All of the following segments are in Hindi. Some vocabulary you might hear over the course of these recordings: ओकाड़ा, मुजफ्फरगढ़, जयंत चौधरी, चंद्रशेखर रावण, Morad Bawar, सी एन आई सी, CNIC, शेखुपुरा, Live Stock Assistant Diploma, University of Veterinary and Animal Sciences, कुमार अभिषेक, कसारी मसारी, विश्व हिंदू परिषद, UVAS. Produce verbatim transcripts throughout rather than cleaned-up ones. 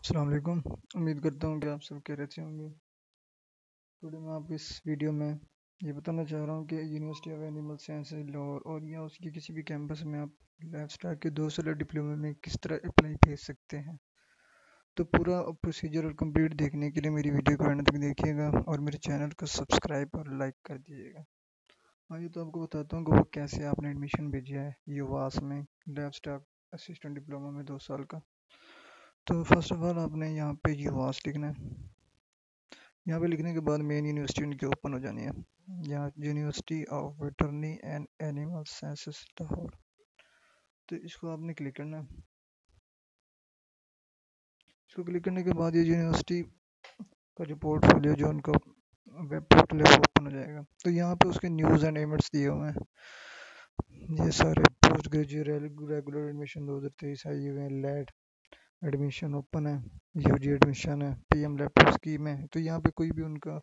अस्सलाम वालेकुम। उम्मीद करता हूँ कि आप सब खैरियत से होंगे। टुडे मैं आपको इस वीडियो में ये बताना चाह रहा हूँ कि university of animal sciences Lahore और या उसके किसी भी कैंपस में आप लाइवस्टॉक के दो साल डिप्लोमा में किस तरह अप्लाई भेज सकते हैं। तो पूरा प्रोसीजर और कंप्लीट देखने के लिए मेरी वीडियो को एंड तक देखिएगा और मेरे चैनल को सब्सक्राइब और लाइक कर दीजिएगा। आइए तो आपको बताता हूँ कि वो कैसे आपने एडमिशन भेजा है यूवास में लाइवस्टॉक असिस्टेंट डिप्लोमा में दो साल का। तो फर्स्ट ऑफ ऑल आपने यहाँ पे यूवास लिखना है। यहाँ पे लिखने के बाद मेन यूनिवर्सिटी इनकी ओपन हो जानी है। यहाँ university of veterinary and animal sciences Lahore, तो इसको आपने क्लिक करना है। इसको क्लिक करने के बाद ये यूनिवर्सिटी का जो पोर्टफोलियो जो उनका वेब पोर्टल है वो ओपन हो जाएगा। तो यहाँ पे उसके न्यूज़ एंड इवेंट्स दिए हुए हैं। ये सारे पोस्ट ग्रेजुएट रेगुलर एडमिशन दो हज़ार तेईस आई हुए हैं। लेट एडमिशन ओपन है, यू जी एडमिशन है, पी एम लैपटॉप स्कीम है। तो यहाँ पे कोई भी उनका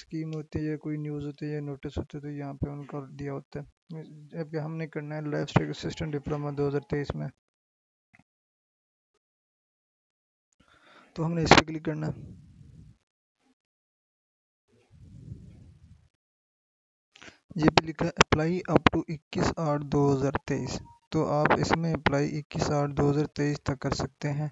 स्कीम होती है या कोई न्यूज़ होती है या नोटिस होते हैं तो यहाँ पे उनका दिया होता है। जबकि हमने करना है लाइवस्टॉक असिस्टेंट डिप्लोमा दो हज़ार तेईस में, तो हमने इस पर क्लिक करना है। ये भी लिखा है अप्लाई अप टू इक्कीस आठ दो हज़ार तेईस, तो आप इसमें अप्लाई इक्कीस आठ दो हज़ार तेईस तक कर सकते हैं।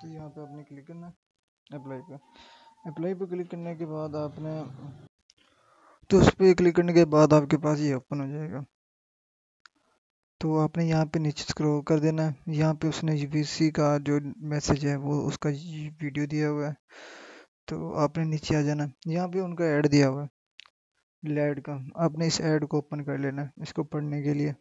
तो यहाँ पे आपने क्लिक करना है अप्लाई पे। अप्लाई पे क्लिक करने के बाद आपने तो उस पर क्लिक करने के बाद आपके पास ये ओपन हो जाएगा। तो आपने यहाँ पे नीचे स्क्रॉल कर देना है। यहाँ पे उसने यूवीसी का जो मैसेज है वो उसका वीडियो दिया हुआ है, तो आपने नीचे आ जाना है। यहाँ पे उनका ऐड दिया हुआ है लैड का, आपने इस ऐड को ओपन कर लेना है। इसको पढ़ने के लिए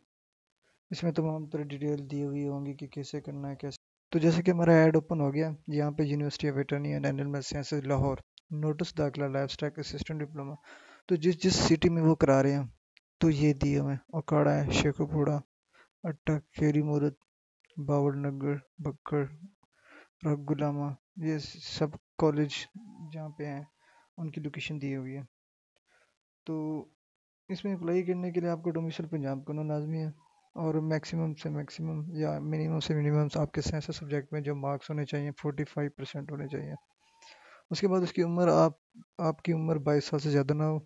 इसमें तमाम तरह डिटेल दी हुई होंगी कि कैसे करना है कैसे। तो जैसे कि हमारा ऐड ओपन हो गया। यहाँ पे university of veterinary and animal sciences Lahore notice दाखिला लाइवस्टॉक असिस्टेंट डिप्लोमा, तो जिस जिस सिटी में वो करा रहे हैं तो ये दिए हुए हैं। ओकाड़ा है, शेखुपुरा, अट्टा खेरी, मोरद बावर, नगर बखर, रगुलामा, ये सब कॉलेज जहाँ पे हैं उनकी लोकेशन दी हुई है। तो इसमें अप्लाई करने के लिए आपको डोमिसल पंजाब करना लाजमी है और मैक्सिमम से मैक्सिमम या मिनिमम से मिनिमम आपके साइंस सब्जेक्ट में जो मार्क्स होने चाहिए पैंतालीस परसेंट होने चाहिए। उसके बाद उसकी उम्र आप आपकी उम्र बाईस साल से ज़्यादा ना हो,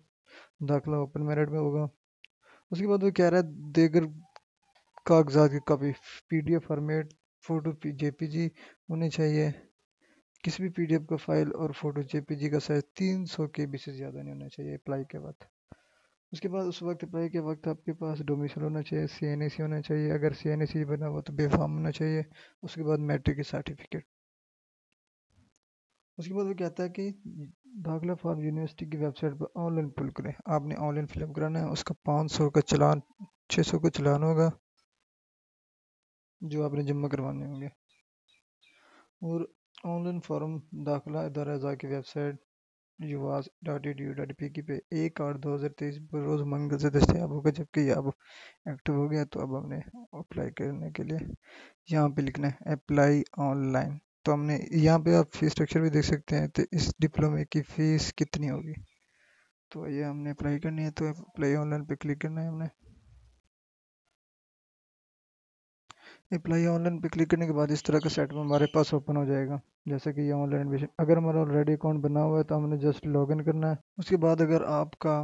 दाखिला ओपन मेरिट में होगा। उसके बाद वो कह रहा है देगर कागजात की copy PDF format photo JPG होने चाहिए, किसी भी पीडीएफ का फाइल और फोटो जेपीजी का साइज तीन सौ के बी से ज़्यादा नहीं होना चाहिए अप्लाई के वक्त। उसके बाद उस वक्त अप्लाई के वक्त आपके पास डोमिसल होना चाहिए, सीएनआईसी होना चाहिए, अगर सीएनआईसी बना हुआ तो बेफाम होना चाहिए। उसके बाद मैट्रिक की सर्टिफिकेट। उसके बाद वो कहता है कि दाखिला फॉर्म यूनिवर्सिटी की वेबसाइट पर ऑनलाइन फिल करें। आपने ऑनलाइन फिलअप कराना है। उसका पाँच सौ का चलान छः सौ का चलान होगा जो आपने जमा करवाने होंगे। और ऑनलाइन फॉर्म दाखिला इदारा ज़ा की website UVAS dot edu dot P K पे एक आठ दो हज़ार तेईस रोज़ मंगल से दस्तियाब होगा। जबकि ये अब एक्टिव हो गया, तो अब हमने अप्लाई करने के लिए यहाँ पे लिखना है अप्लाई ऑनलाइन। तो हमने यहाँ पे आप फीस स्ट्रक्चर भी देख सकते हैं, तो इस डिप्लोमे की फ़ीस कितनी होगी। तो ये हमने अप्लाई करनी है, तो अप्लाई ऑनलाइन पे क्लिक करना है। हमने अप्लाई ऑनलाइन पे क्लिक करने के बाद इस तरह का सेटअप हमारे पास ओपन हो जाएगा। जैसे कि ये ऑनलाइन एडमिशन, अगर हमारा ऑलरेडी अकाउंट बना हुआ है तो हमने जस्ट लॉगिन करना है। उसके बाद अगर आपका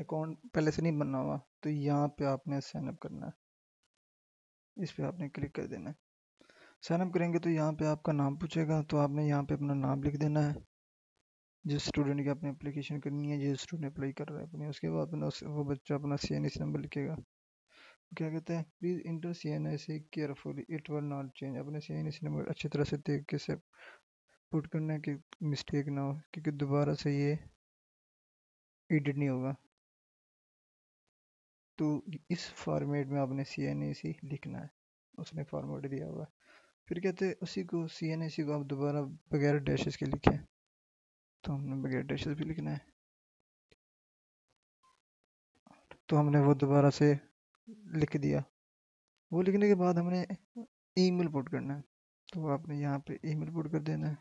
अकाउंट पहले से नहीं बना हुआ तो यहाँ पे आपने साइन अप करना है। इस पर आपने क्लिक कर देना है। साइन अप करेंगे तो यहाँ पे आपका नाम पूछेगा, तो आपने यहाँ पे अपना नाम लिख देना है जिस स्टूडेंट की आपने अप्लीकेशन करनी है, जिस स्टूडेंट अप्लाई कर रहा है अपनी। उसके बाद अपना वो बच्चा अपना सी एन एस नंबर लिखेगा। क्या कहते हैं please enter सी एन आई सी carefully, it will not change. अपने सी एन आई सी number अच्छी तरह से देख के से पुट करना है कि मिस्टेक ना हो, क्योंकि दोबारा से ये एडिट नहीं होगा। तो इस फॉर्मेट में आपने सी एन आई सी लिखना है, उसने फॉर्मेट दिया हुआ है। फिर कहते हैं उसी को सी एन आई सी को आप दोबारा बगैर डैशेस के लिखें, तो हमने बगैर डैशेस भी लिखना है। तो हमने वो दोबारा से लिख दिया। वो लिखने के बाद हमने ईमेल पुट करना है, तो आपने यहाँ पे ईमेल पुट कर देना है।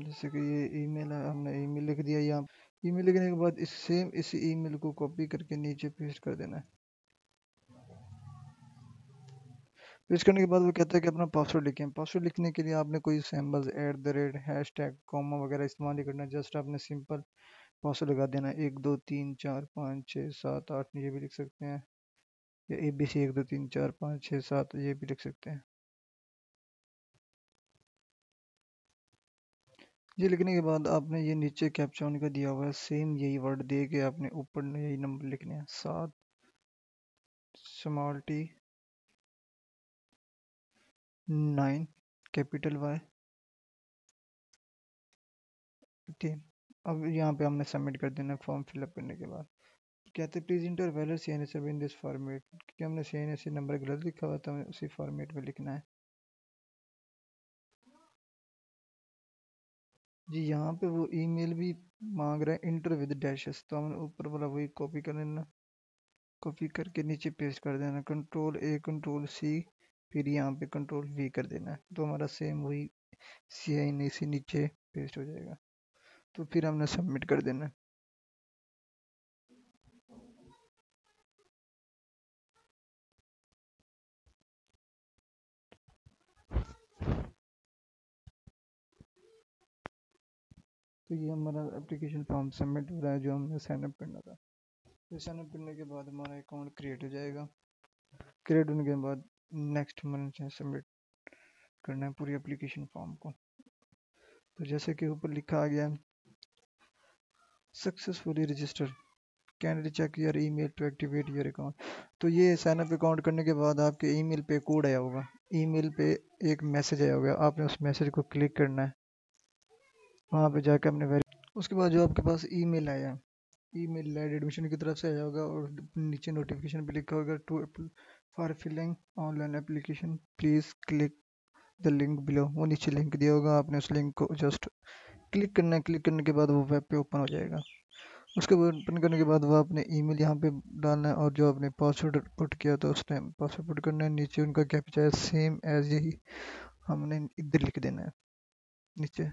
जैसे कि ये ईमेल है, हमने ईमेल लिख दिया। यहाँ ईमेल लिखने के बाद इस सेम इसी ईमेल को कॉपी करके नीचे पेस्ट कर देना है। पेस्ट करने के बाद वो कहता है कि अपना पासवर्ड लिखें। पासवर्ड लिखने के लिए आपने कोई symbols at the rate hash tag comma वगैरह इस्तेमाल नहीं करना, जस्ट आपने सिंपल पासवर्ड लगा देना है। एक दो तीन चार पाँच छः सात आठ ये भी लिख सकते हैं, या ए बी सी एक दो तीन चार पाँच छः सात ये भी लिख सकते हैं। ये लिखने के बाद आपने ये नीचे कैप्चा का दिया हुआ है सेम यही वर्ड दे के आपने ऊपर यही नंबर लिखने हैं, सात small T nine capital Y तीन। अब यहाँ पे हमने सबमिट कर देना फॉर्म फिलअप करने के बाद। कहते please enter valid C N S in this format, क्योंकि हमने सी एन एस नंबर गलत लिखा हुआ था, हमें उसी फॉर्मेट में लिखना है जी। यहाँ पे वो ईमेल भी मांग रहा है इंटर विद डैशेस, तो हमने ऊपर वाला वही कॉपी कर लेना, कॉपी करके नीचे पेस्ट कर देना, कंट्रोल ए कंट्रोल सी, फिर यहाँ पे कंट्रोल वी कर देना, तो हमारा सेम वही सी आई ने इसी नीचे पेस्ट हो जाएगा। तो फिर हमने सबमिट कर देना। तो ये हमारा एप्लीकेशन फॉर्म सबमिट हो रहा है जो हमने साइन अप करना था। तो साइन अप करने के बाद हमारा अकाउंट क्रिएट हो जाएगा। क्रिएट होने के बाद नेक्स्ट मंथ सबमिट करना है पूरी एप्लीकेशन फॉर्म को। तो जैसे कि ऊपर लिखा आ गया successfully register, kindly check your email to activate your account. तो ये साइन अप अकाउंट करने के बाद आपके ईमेल पे कोड आया होगा, ईमेल पे एक मैसेज आया होगा, आपने उस मैसेज को क्लिक करना है, वहाँ पे जाकर अपने वेरी उसके बाद जो आपके पास ईमेल आया है, ईमेल लाइट एडमिशन की तरफ से आया होगा और नीचे नोटिफिकेशन पे लिखा होगा to for filling online application please click the link below. वो नीचे लिंक दिया होगा, आपने उस लिंक को जस्ट क्लिक करना है। क्लिक करने के बाद वो वेब पे ओपन हो जाएगा। उसके बाद ओपन करने के बाद वो अपने ईमेल यहाँ पे डालना है और जो आपने पासवर्ड पुट किया था उस टाइम पासवर्ड पुट करना है। नीचे उनका कैप्चा है सेम एज यही हमने इधर लिख देना है नीचे।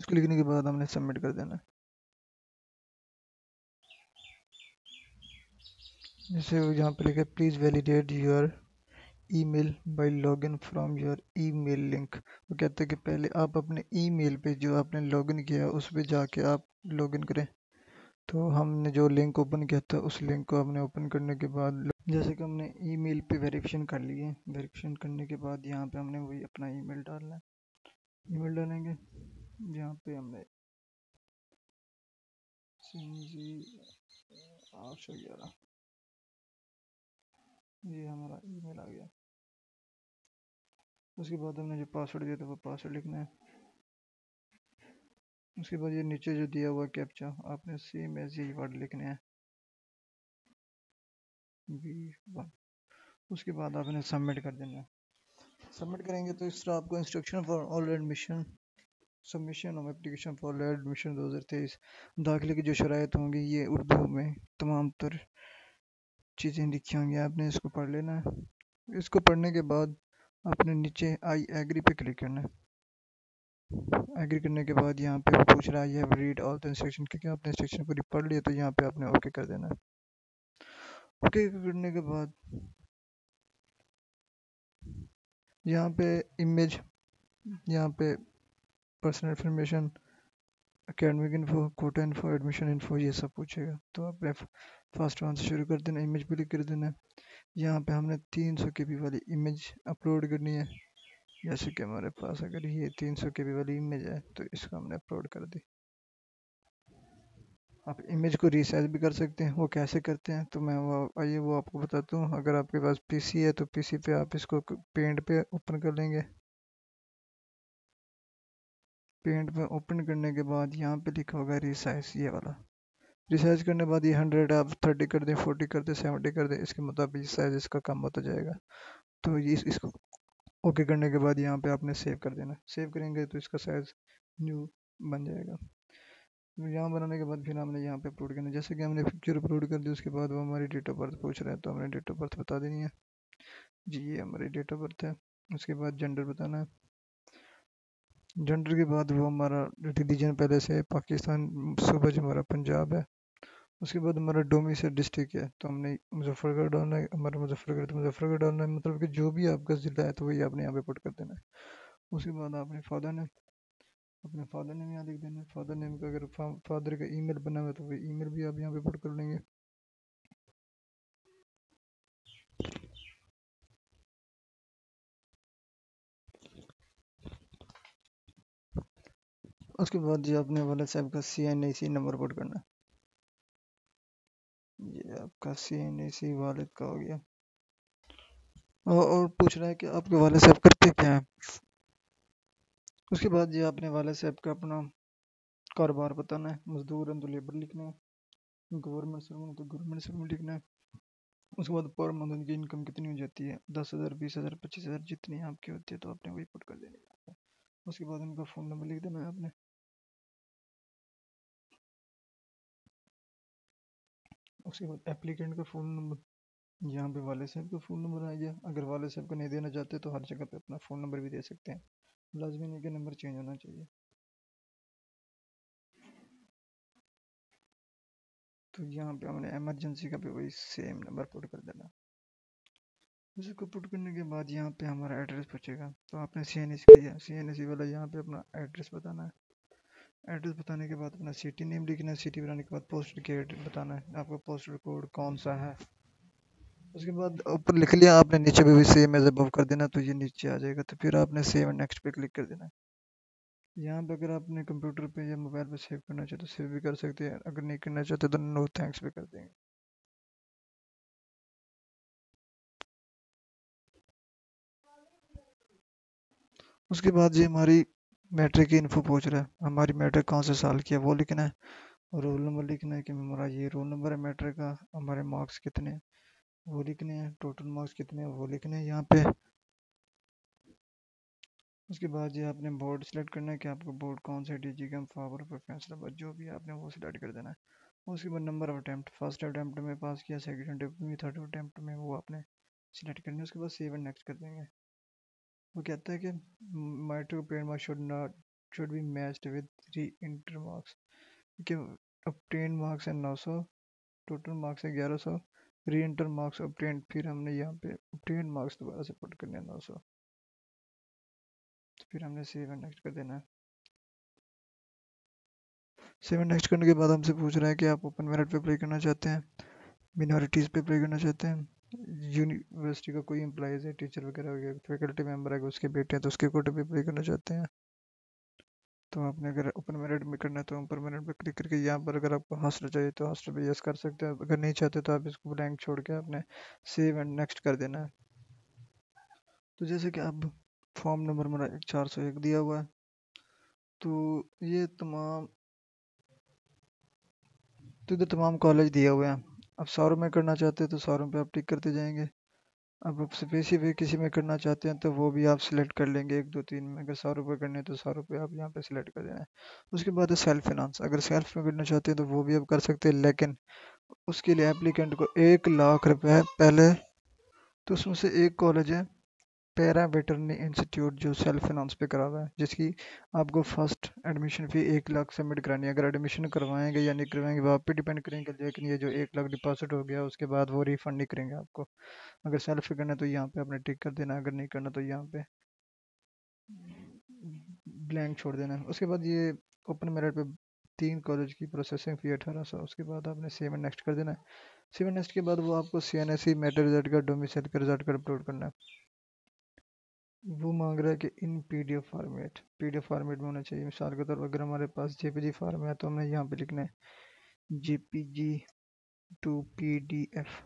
उसको लिखने के बाद हमने सबमिट कर देना है। जैसे वो यहाँ पे लिखा है please validate your email by login from your email link. वो कहता है कि पहले आप अपने ईमेल पे जो आपने लॉगिन किया उस पे जाके आप लॉगिन करें। तो हमने जो लिंक ओपन किया था उस लिंक को हमने ओपन करने के बाद जैसे कि हमने ईमेल पे वेरिफिकेशन कर ली है। वेरिफिकेशन करने के बाद यहाँ पे हमने वही अपना ईमेल डालना है। ईमेल डालेंगे यहाँ पे हमने आठ सौ ग्यारह, ये हमारा ईमेल आ गया। उसके बाद हमने जो पासवर्ड दिया था वो पासवर्ड लिखना है। उसके बाद ये नीचे जो दिया हुआ कैप्चा आपने सेम ऐसे ही वर्ड लिखने हैं बी वन। उसके बाद आपने सबमिट कर देना है। सबमिट करेंगे तो इस तरह आपको instruction for all admission submission of application for late admission दो हज़ार तेईस दाखिले की जो शराइत होंगी ये उर्दू में तमाम तर चीज़ें लिखी होंगी, आपने इसको पढ़ लेना है। इसको पढ़ने के बाद आपने नीचे आई एग्री पे क्लिक करना है। एग्री करने के बाद यहाँ पे पूछ रहा है I have read all the instruction, क्योंकि आपने इंस्ट्रक्शन पूरी पढ़ लिया तो यहाँ पे आपने ओके कर देना है। ओके करने के बाद यहाँ पे इमेज, यहाँ पे personal information, academic info, quota info, admission info, ये सब पूछेगा। तो आपने फर्स्ट वन से शुरू कर देना, इमेज पे क्लिक कर देना है। यहाँ पे हमने तीन सौ के बी वाली इमेज अपलोड करनी है। जैसे कि हमारे पास अगर ये तीन सौ के बी वाली इमेज है तो इसको हमने अपलोड कर दी। आप इमेज को रिसाइज भी कर सकते हैं, वो कैसे करते हैं तो मैं वो आइए वो आपको बताता हूँ। अगर आपके पास पी सी है तो पी सी पे आप इसको पेंट पे ओपन कर लेंगे। पेंट में ओपन करने के बाद यहाँ पे लिखा होगा रिसाइज, ये वाला रिसाइज करने के बाद ये हंड्रेड आप थर्टी कर दें, फोर्टी कर दें, सेवेंटी कर दें, इसके मुताबिक साइज इसका कम होता जाएगा। तो ये इसको ओके करने के बाद यहाँ पे आपने सेव कर देना। सेव करेंगे तो इसका साइज न्यू बन जाएगा। यहाँ बनाने के बाद फिर हमने यहाँ पे अपलोड करना है। जैसे कि हमने पिक्चर अपलोड कर दी उसके बाद वो हमारी डेट ऑफ बर्थ पूछ रहा है, तो हमने डेट ऑफ बर्थ बता देनी है जी, ये हमारी डेट ऑफ बर्थ है। उसके बाद जेंडर बताना है, जेंडर के बाद वो हमारा रिलीजन पहले से पाकिस्तान, सूबा जो हमारा पंजाब है। उसके बाद हमारा डोमिसाइल डिस्ट्रिक्ट है, तो हमने मुजफ्फरगढ़ डालना है, हमारा मुजफ्फरगढ़ तो मुजफ्फरगढ़ डालना है, मतलब कि जो भी आपका ज़िला है तो वही आपने यहाँ पे पुट कर देना है। उसके बाद आपने फादर नेम, अपने फादर नेम यहाँ लिख देना है। फादर नेम का अगर फा, फादर का ईमेल बना हुआ है तो वही ईमेल भी आप यहाँ पे पुट कर लेंगे। उसके बाद जी आपने वाले साहब का सी एन आई सी number put करना है, ये आपका सी एन ए सी वालिद का हो गया। और, और पूछ रहा है कि आपके वाले साहब करते क्या हैं। उसके बाद जी आपने वाले साहब का अपना कारोबार बताना है, मजदूर हैं तो लेबर लिखना है, गवर्नमेंट सर्वेंट तो गवर्नमेंट सर्वेंट लिखना है। उसके बाद पर मंथ उनकी इनकम कितनी हो जाती है, दस हज़ार बीस हज़ार पच्चीस हज़ार जितनी आपकी होती है तो आपने वही पुट कर देनी है। उसके बाद उनका फ़ोन नंबर लिख देना है आपने। उसके बाद एप्लीकेंट का फ़ोन नंबर, यहाँ पे वाले साहब का फ़ोन नंबर आ गया। अगर वाले साहब का नहीं देना चाहते तो हर जगह पे अपना फ़ोन नंबर भी दे सकते हैं, लाजमी नहीं कि नंबर चेंज होना चाहिए। तो यहाँ पे हमने एमरजेंसी का भी वही सेम नंबर पुट कर देना। इसको पुट करने के बाद यहाँ पे हमारा एड्रेस पूछेगा, तो आपने सी एन एस किया, सी एन एस वाला यहाँ पे अपना एड्रेस बताना है। एड्रेस बताने के बाद अपना सिटी नेम लिखना है, सिटी बनाने के बाद पोस्टल कोड बताना है, आपका पोस्टल कोड कौन सा है। उसके बाद ऊपर लिख लिया आपने, नीचे भी सेम एज अबव कर देना, तो ये नीचे आ जाएगा। तो फिर आपने सेव एंड नेक्स्ट पे क्लिक कर देना है। यहाँ पे अगर आपने कंप्यूटर पे या मोबाइल पे सेव करना चाहते तो सेव भी कर सकते हैं, अगर नहीं करना चाहते तो नो थैंक्स भी कर देंगे। उसके बाद ये हमारी मैट्रिक की इन्फो पूछ रहा है, हमारी मैट्रिक कौन से साल की है वो लिखना है, और रोल नंबर लिखना है कि हमारा ये रोल नंबर है मैट्रिक का, हमारे मार्क्स कितने हैं वो लिखने हैं, टोटल मार्क्स कितने हैं वो लिखने हैं यहाँ पे। उसके बाद ये आपने बोर्ड सेलेक्ट करना है कि आपको बोर्ड कौन सा है, डिजीकम, फावर, प्रेफरेंस नंबर जो भी आपने वो सिलेक्ट कर देना है। उसके बाद number of attempt, first attempt में पास किया, सेकेंड अटैम्प्ट में, थर्ड अटैम्प्ट में, वो आपने सिलेक्ट करना है। उसके बाद सेव एंड नेक्स्ट कर देंगे। वो कहता है कि matric paid marks should not should be matched with three inter marks, कि ऑब्टेन मार्क्स है नौ सौ, टोटल मार्क्स है ग्यारह सौ, री इंटर मार्क्स ऑब्टेन, फिर हमने यहाँ पे ऑब्टेन मार्क्स दोबारा से पुट करने हैं नौ सौ, तो फिर हमने सेव एंड नेक्स्ट कर देना है। सेव एंड नेक्स्ट करने के बाद हमसे पूछ रहा है कि आप ओपन मेरिट पे अप्लाई करना चाहते हैं, मिनॉरिटीज़ पे अप्लाई करना चाहते हैं, यूनिवर्सिटी का कोई एम्प्लॉइज है, टीचर वगैरह हो गया, फैकल्टी मेंबर है, उसके बेटे हैं तो उसके कोटे पे अप्लाई करना चाहते हैं। तो आपने अगर ओपन मेरिट में करना है तो ओपन मेरिट पे क्लिक करके यहाँ पर अगर आपको हॉस्टल चाहिए तो हॉस्टल पे यस कर सकते हैं, अगर नहीं चाहते तो आप इसको ब्लैंक छोड़ के आपने सेव एंड नेक्स्ट कर देना है। तो जैसे कि अब फॉर्म नंबर मेरा चार सौ एक दिया हुआ है, तो ये तमाम तो इधर तमाम कॉलेज दिए हुए हैं। आप सारों में करना चाहते हैं तो सारों पे आप टिक करते जाएंगे, अब आप स्पेसिफिक किसी में करना चाहते हैं तो वो भी आप सिलेक्ट कर लेंगे, एक दो तीन में। अगर सारों पे करने हैं तो सारों पे आप यहाँ पे सिलेक्ट कर देना है। उसके बाद है सेल्फ फाइनेंस, अगर सेल्फ में करना चाहते हैं तो वो भी आप कर सकते हैं, लेकिन उसके लिए एप्लीकेंट को एक लाख रुपये पहले, तो उसमें से एक कॉलेज है पैरा वेटरनरी इंस्टीट्यूट जो सेल्फ फाइनेंस पे करा हुआ है, जिसकी आपको फर्स्ट एडमिशन फी एक लाख सबमिट करानी है। अगर एडमिशन करवाएंगे या नहीं करवाएंगे वो आप पे डिपेंड करेंगे, लेकिन ये जो एक लाख डिपॉजिट हो गया उसके बाद वो रिफंड नहीं करेंगे आपको। अगर सेल्फ करना है तो यहाँ पे आपने टिक कर देना, अगर नहीं करना तो यहाँ पे ब्लैंक छोड़ देना। उसके बाद ये ओपन मेरिट पे तीन कॉलेज की प्रोसेसिंग फी अठारह सौ, उसके बाद आपने सेव एंड नेक्स्ट कर देना है। सेव एंड नेक्स्ट के बाद वो आपको C N S C merit result का, डोमिसाइल का रिजल्ट का अपलोड करना है। वो मांग रहा है कि in PDF format, PDF format में होना चाहिए। मिसाल के तौर पर अगर हमारे पास जेपीजी फार्म है तो हमने यहाँ पे लिखना है जेपीजी टू पीडीएफ।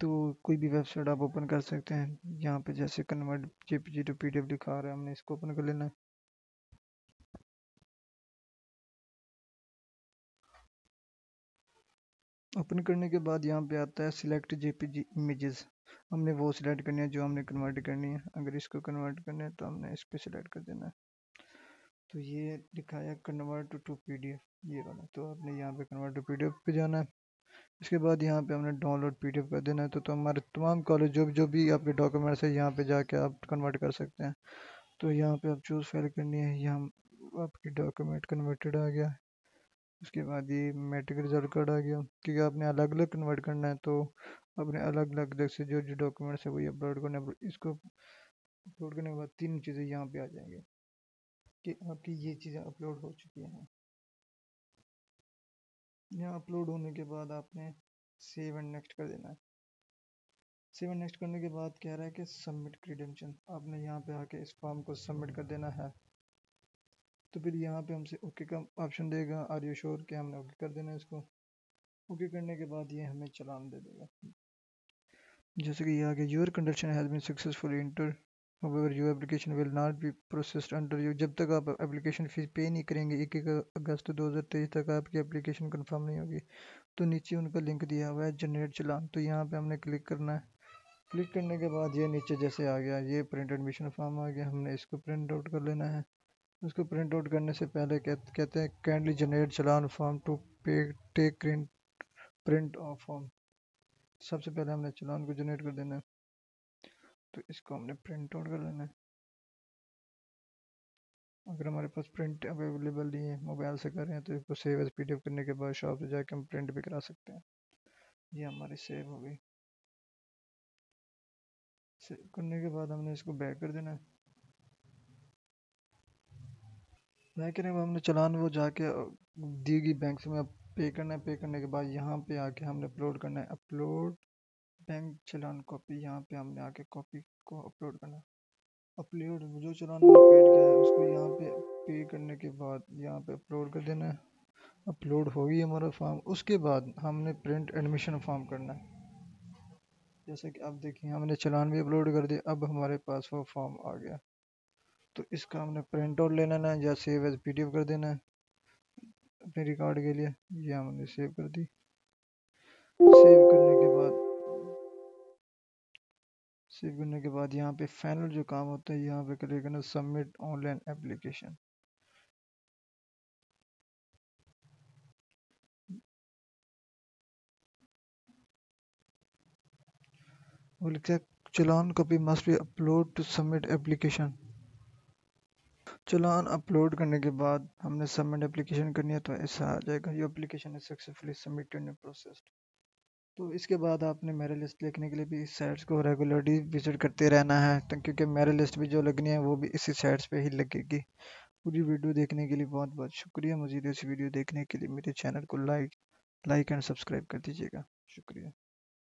तो कोई भी वेबसाइट आप ओपन कर सकते हैं, यहाँ पे जैसे कन्वर्ट जेपीजी टू पीडीएफ लिखा रहा है, हमने इसको ओपन कर लेना है। ओपन करने के बाद यहाँ पे आता है सिलेक्ट जेपीजी इमेजेस, हमने वो सिलेक्ट करनी है जो हमने कन्वर्ट करनी है। अगर इसको कन्वर्ट करना है तो हमने इस पर सिलेक्ट कर देना है। तो ये दिखाया कन्वर्ट टू टू पीडीएफ, ये वाला। तो आपने यहाँ पे कन्वर्ट टू पीडीएफ पे जाना है। इसके बाद यहाँ पे हमने डाउनलोड पीडीएफ कर देना है। तो, तो हमारे तमाम कॉलेज जो जो भी आपके डॉक्यूमेंट्स हैं यहाँ पे जाके आप कन्वर्ट कर सकते हैं। तो यहाँ पे आप चूज़ फाइल करनी है। यहाँ आपकी डॉक्यूमेंट कन्वर्टेड आ गया। उसके बाद ये मेट्रिक रिजल्ट कार्ड आ गया, क्योंकि आपने अलग अलग कन्वर्ट करना है। तो आपने अलग अलग जगह से जो जो डॉक्यूमेंट्स है वही अपलोड करना है। इसको अपलोड करने के बाद तीन चीज़ें यहाँ पे आ जाएंगी कि आपकी ये चीज़ें अपलोड हो चुकी हैं। यहाँ अपलोड होने के बाद आपने सेव एंड नेक्स्ट कर देना है। सेव एंड नेक्स्ट करने के बाद कह रहा है कि सबमिट क्रीडेंशियल, आपने यहाँ पे आके इस फॉर्म को सबमिट कर देना है। तो फिर यहाँ पे हमसे ओके का ऑप्शन देगा, आर यू श्योर, कि हमने ओके कर देना है। इसको ओके करने के बाद ये हमें चलान दे देगा, जैसे कि यहाँ के your conduction has been successfully enter, however your application will not be processed under you. जब तक आप एप्लीकेशन फ़ीस पे नहीं करेंगे एक एक अगस्त दो हज़ार तेईस तक आपकी एप्लीकेशन कंफर्म नहीं होगी। तो नीचे उनका लिंक दिया हुआ है जनरेट चलान। तो यहाँ पे हमने क्लिक करना है। क्लिक करने के बाद ये नीचे जैसे आ गया, ये प्रिंट एडमिशन फॉर्म आ गया। हमने इसको प्रिंट आउट कर लेना है। उसको प्रिंट आउट करने से पहले कहते हैं kindly generate challan form to pay take print print of form. सबसे पहले हमने चलान को जनरेट कर देना है। तो इसको हमने प्रिंट आउट कर लेना है। अगर हमारे पास प्रिंट अवेलेबल नहीं है, मोबाइल से कर रहे हैं, तो इसको सेव एज पीडीएफ करने के बाद शॉप से जाके हम प्रिंट भी करा सकते हैं। ये हमारी सेव हो गई। सेव करने के बाद हमने इसको बैक कर देना है। बैंक में हमने चलान वो जाके दी गई बैंक से में पे करना है। पे करने के बाद यहाँ पे आके हमने अपलोड करना है, अपलोड बैंक चलान कॉपी। यहाँ पे हमने आके कॉपी को अपलोड करना है। अपलोड जो चलान पेड किया है उसको यहाँ पे पे करने के बाद यहाँ पे अपलोड कर देना है। अपलोड होगी हमारा फॉर्म। उसके बाद हमने प्रिंट एडमिशन फॉर्म करना है। जैसे कि आप देखिए हमने चलान भी अपलोड कर दिया। अब हमारे पास वो फॉर्म आ गया। तो इसका हमने प्रिंट आउट लेना है या सेव एज पीडीएफ कर देना है अपने रिकॉर्ड के लिए। ये हमने सेव कर दी। सेव करने के बाद सेव करने के बाद यहाँ पे फाइनल जो काम होता है यहाँ पे क्लिक करना, submit online application. Challan copy must be upload to submit application. Challan upload करने के बाद हमने सबमिट एप्लीकेशन करनी है। तो ऐसा आ जाएगा, ये application is successfully submitted and processed. तो इसके बाद आपने मेरिट लिस्ट लिखने के लिए भी इस साइट्स को रेगुलरली विजिट करते रहना है, क्योंकि मेरिट लिस्ट भी जो लगनी है वो भी इसी साइट्स पे ही लगेगी। पूरी वीडियो देखने के लिए बहुत बहुत शुक्रिया। मजीद इस वीडियो देखने के लिए मेरे चैनल को लाइक लाइक एंड सब्सक्राइब कर दीजिएगा। शुक्रिया।